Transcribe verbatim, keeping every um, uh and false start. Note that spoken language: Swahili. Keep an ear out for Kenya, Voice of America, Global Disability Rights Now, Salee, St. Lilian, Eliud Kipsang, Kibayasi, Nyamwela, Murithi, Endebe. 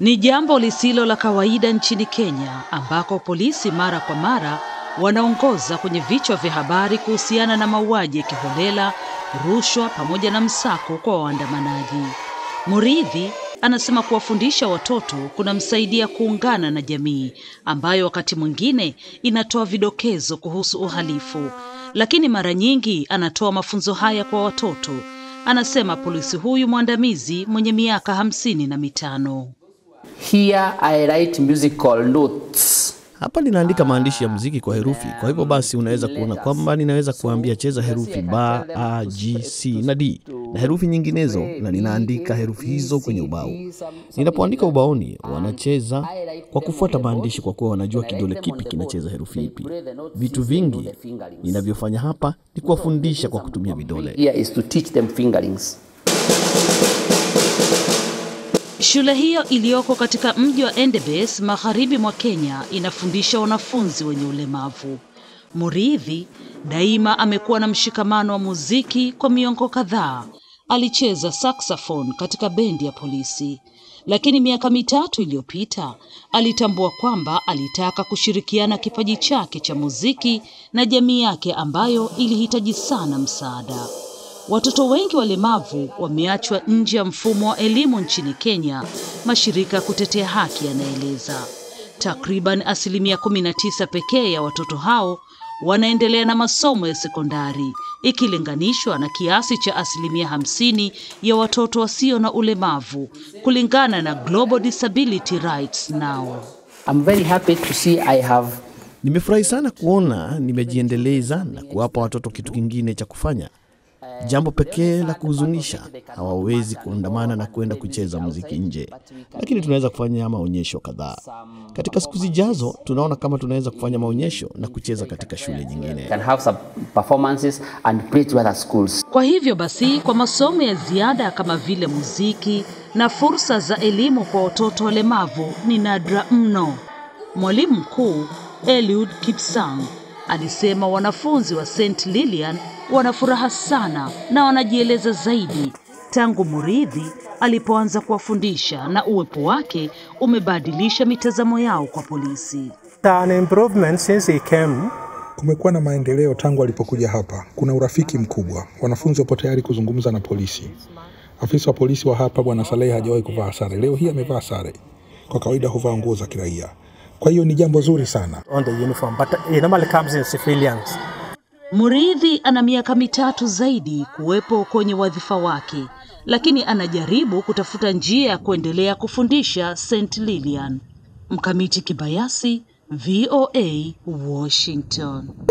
Ni jambo lisilo la kawaida nchini Kenya, ambako polisi mara kwa mara wanaongoza kwenye vichwa vya habari kuhusiana na mauaji ya kiholela, rushwa pamoja na msako kwa waandamanaji. Murithi anasema kuwafundisha watoto kunamsaidia kuungana na jamii ambayo wakati mwingine inatoa vidokezo kuhusu uhalifu, lakini mara nyingi anatoa mafunzo haya kwa watoto. Anasema polisi huyu mwandamizi mwenye miaka hamsini na mitano. Here I write musical notes. Hapa ninaandika maandishi ya muziki kwa herufi. Kwa hivyo basi unaweza kuona kwamba ninaweza kuambia cheza herufi ba, a, g, c na d na herufi nyinginezo, na ninaandika herufi hizo kwenye ubao. Ninapoandika ubaoni, wanacheza kwa kufuata maandishi kwa kuwa wanajua kidole kipi kinacheza herufi ipi. Vitu vingi ninavyofanya hapa ni kuwafundisha kwa kutumia vidole. Here is to teach them fingerings. Shule hiyo iliyoko katika mji wa Endebe, magharibi mwa Kenya, inafundisha wanafunzi wenye ulemavu. Murithi daima amekuwa na mshikamano wa muziki. Kwa miongo kadhaa alicheza saxophone katika bendi ya polisi, lakini miaka mitatu iliyopita alitambua kwamba alitaka kushirikiana kipaji chake cha muziki na jamii yake ambayo ilihitaji sana msaada. Watoto wengi walemavu wameachwa nje ya mfumo wa elimu nchini Kenya, mashirika kutetea haki yanaeleza. Takriban asilimia kumi na tisa pekee ya watoto hao wanaendelea na masomo ya sekondari, ikilinganishwa na kiasi cha asilimia hamsini ya watoto wasio na ulemavu, kulingana na Global Disability Rights Now. I'm very happy to see I have Nimefurahi sana kuona nimejiendeleza na kuwapa watoto kitu kingine cha kufanya. Jambo pekee la kuhuzunisha, hawawezi kuandamana na kwenda kucheza muziki nje, lakini tunaweza kufanya maonyesho kadhaa. Katika siku zijazo tunaona kama tunaweza kufanya maonyesho na kucheza katika shule nyingine. Kwa hivyo basi, kwa masomo ya ziada kama vile muziki na fursa za elimu kwa watoto walemavu ni nadra mno. Mwalimu mkuu Eliud Kipsang alisema wanafunzi wa Saint Lilian wanafuraha sana na wanajieleza zaidi tangu Murithi alipoanza kuwafundisha, na uwepo wake umebadilisha mitazamo yao kwa polisi. An improvement since he came. Kumekuwa na maendeleo tangu alipokuja hapa. Kuna urafiki mkubwa. Wanafunzi wapo tayari kuzungumza na polisi. Afisa wa polisi wa hapa Bwana Salee hajawahi kuvaa sare. Leo hii amevaa sare. Kwa kawaida huvaa nguo za kiraia. Kwa hiyo ni jambo zuri sana. On the uniform, but it normally comes in civilians. Murithi ana miaka mitatu zaidi kuwepo kwenye wadhifa wake, lakini anajaribu kutafuta njia ya kuendelea kufundisha Saint Lilian. Mkamiti Kibayasi, V O A, Washington.